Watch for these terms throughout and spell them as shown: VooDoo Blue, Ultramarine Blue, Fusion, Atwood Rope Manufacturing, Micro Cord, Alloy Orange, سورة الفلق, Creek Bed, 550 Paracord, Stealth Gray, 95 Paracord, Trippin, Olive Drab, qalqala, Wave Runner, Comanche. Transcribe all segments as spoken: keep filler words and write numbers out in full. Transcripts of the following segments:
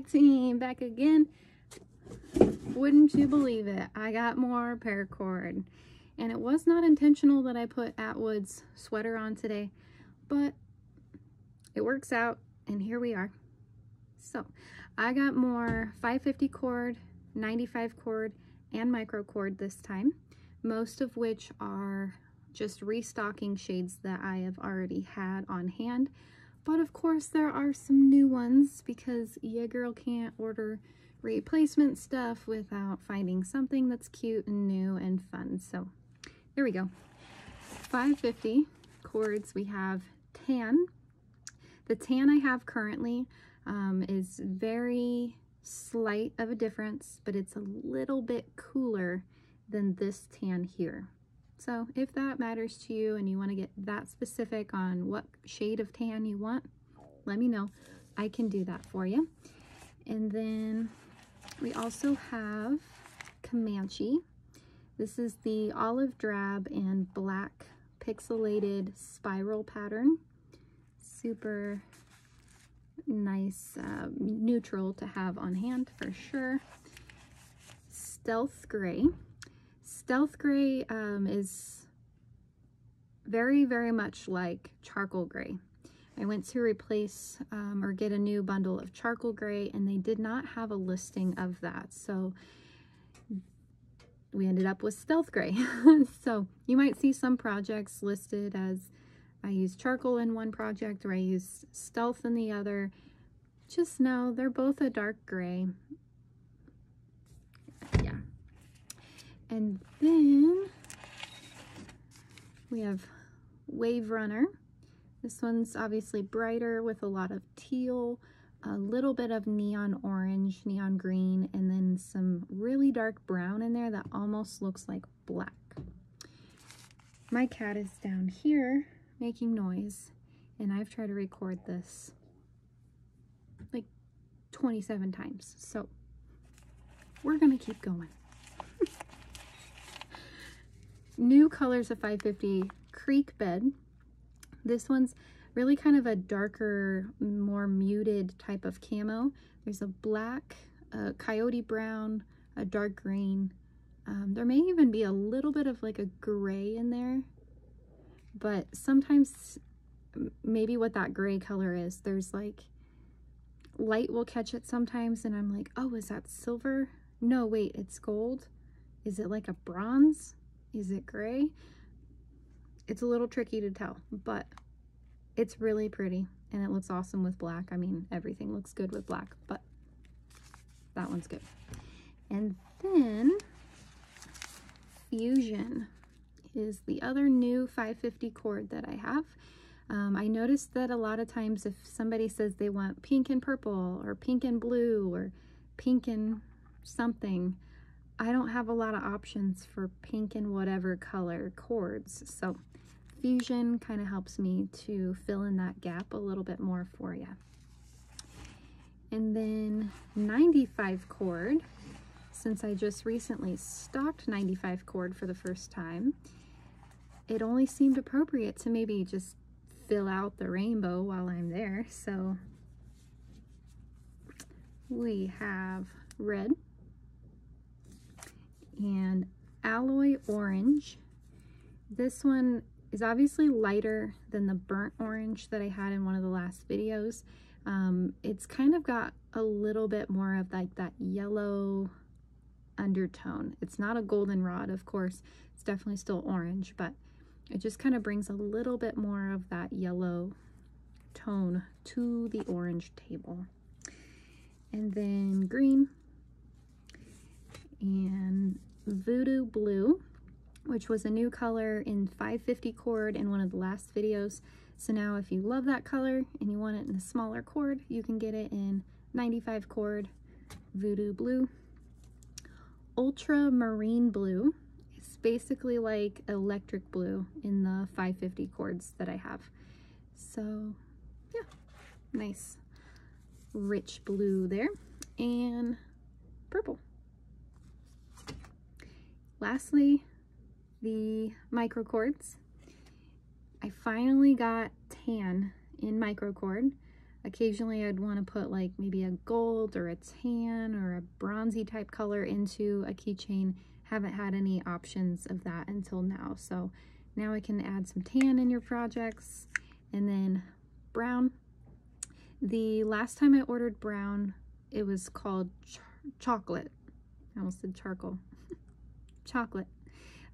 tag team back again. Wouldn't you believe it, I got more paracord, and it was not intentional that I put Atwood's sweater on today, but it works out, and here we are. So I got more five fifty cord, ninety-five cord, and micro cord this time, most of which are just restocking shades that I have already had on hand, but of course there are some new ones because ya girl can't order replacement stuff without finding something that's cute and new and fun. So there we go. five fifty cords, we have tan. The tan I have currently um, is very slight of a difference, but it's a little bit cooler than this tan here. So if that matters to you and you want to get that specific on what shade of tan you want, let me know. I can do that for you. And then we also have Comanche. This is the olive drab and black pixelated spiral pattern. Super nice, uh, neutral to have on hand for sure. Stealth Gray. Stealth Gray um, is very, very much like charcoal gray. I went to replace um, or get a new bundle of charcoal gray, and they did not have a listing of that. So we ended up with stealth gray. So you might see some projects listed as I use charcoal in one project or I use stealth in the other. Just know they're both a dark gray. Yeah. And then we have Wave Runner. This one's obviously brighter with a lot of teal, a little bit of neon orange, neon green, and then some really dark brown in there that almost looks like black. My cat is down here making noise, and I've tried to record this like twenty-seven times, so we're gonna keep going. New colors of five fifty, Creek Bed. This one's really kind of a darker, more muted type of camo. There's a black, a coyote brown, a dark green. Um, there may even be a little bit of like a gray in there, but sometimes maybe what that gray color is, there's like light will catch it sometimes and I'm like, oh, is that silver? No, wait, it's gold. Is it like a bronze? Is it gray? It's a little tricky to tell, but it's really pretty and it looks awesome with black. I mean, everything looks good with black, but that one's good. And then Fusion is the other new five fifty cord that I have. Um, I noticed that a lot of times if somebody says they want pink and purple or pink and blue or pink and something, I don't have a lot of options for pink and whatever color cords. So Fusion kind of helps me to fill in that gap a little bit more for you. And then ninety-five cord, since I just recently stocked ninety-five cord for the first time, it only seemed appropriate to maybe just fill out the rainbow while I'm there. So we have red and Alloy Orange. This one is obviously lighter than the burnt orange that I had in one of the last videos. Um, it's kind of got a little bit more of like that yellow undertone. It's not a goldenrod, of course, it's definitely still orange, but it just kind of brings a little bit more of that yellow tone to the orange table. And then green and Voodoo Blue, which was a new color in five fifty cord in one of the last videos. So now if you love that color and you want it in a smaller cord, you can get it in ninety-five cord Voodoo Blue. Ultramarine Blue is basically like electric blue in the five fifty cords that I have. So yeah, nice rich blue there, and purple. Lastly, the micro cords. I finally got tan in micro cord. Occasionally I'd want to put like maybe a gold or a tan or a bronzy type color into a keychain. Haven't had any options of that until now. So now I can add some tan in your projects, and then brown. The last time I ordered brown, it was called ch chocolate. I almost said charcoal. Chocolate.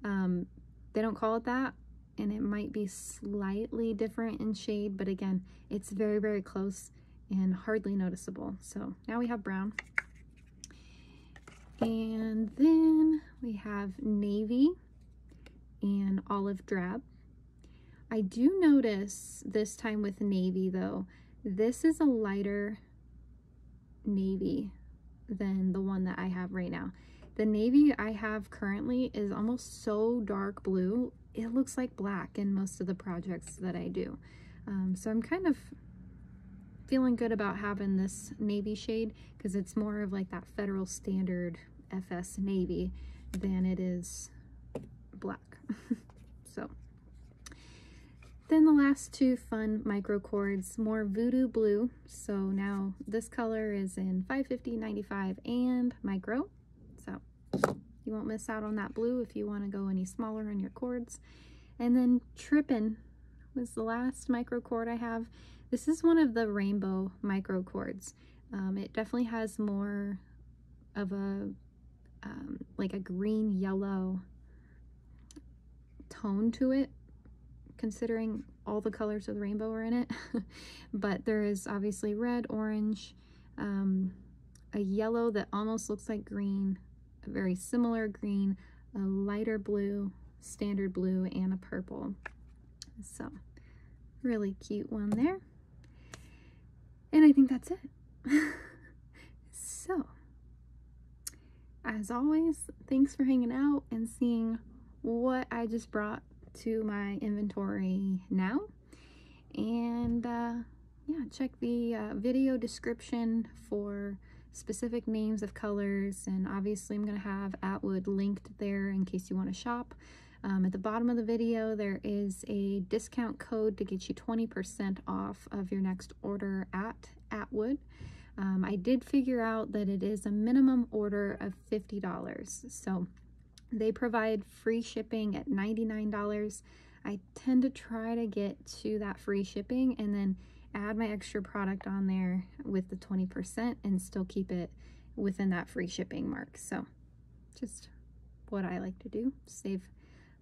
Um, they don't call it that, and it might be slightly different in shade, but again, it's very, very close and hardly noticeable. So now we have brown. And then we have navy and olive drab. I do notice this time with navy though, this is a lighter navy than the one that I have right now. The navy I have currently is almost so dark blue, it looks like black in most of the projects that I do. Um, so I'm kind of feeling good about having this navy shade because it's more of like that federal standard F S navy than it is black. So then the last two fun micro cords, more voodoo blue. So now this color is in five fifty, ninety-five, and micro. So you won't miss out on that blue if you want to go any smaller on your cords. And then Trippin was the last micro cord I have. This is one of the rainbow micro cords. Um, it definitely has more of a um, like a green yellow tone to it, considering all the colors of the rainbow are in it. But there is obviously red, orange, um, a yellow that almost looks like green, a very similar green, a lighter blue, standard blue, and a purple. So really cute one there. And I think that's it. So, as always, thanks for hanging out and seeing what I just brought to my inventory now. And uh, yeah, check the uh, video description for specific names of colors, and obviously I'm going to have Atwood linked there in case you want to shop. Um, at the bottom of the video there is a discount code to get you twenty percent off of your next order at Atwood. Um, I did figure out that it is a minimum order of fifty dollars, so they provide free shipping at ninety-nine dollars. I tend to try to get to that free shipping and then add my extra product on there with the twenty percent and still keep it within that free shipping mark. So just what I like to do, save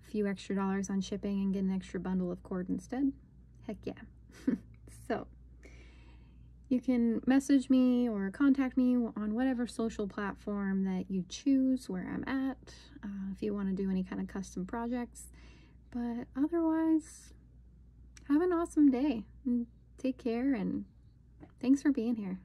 a few extra dollars on shipping and get an extra bundle of cord instead. Heck yeah. So you can message me or contact me on whatever social platform that you choose where I'm at, uh, if you want to do any kind of custom projects. But otherwise, have an awesome day. Take care, and thanks for being here.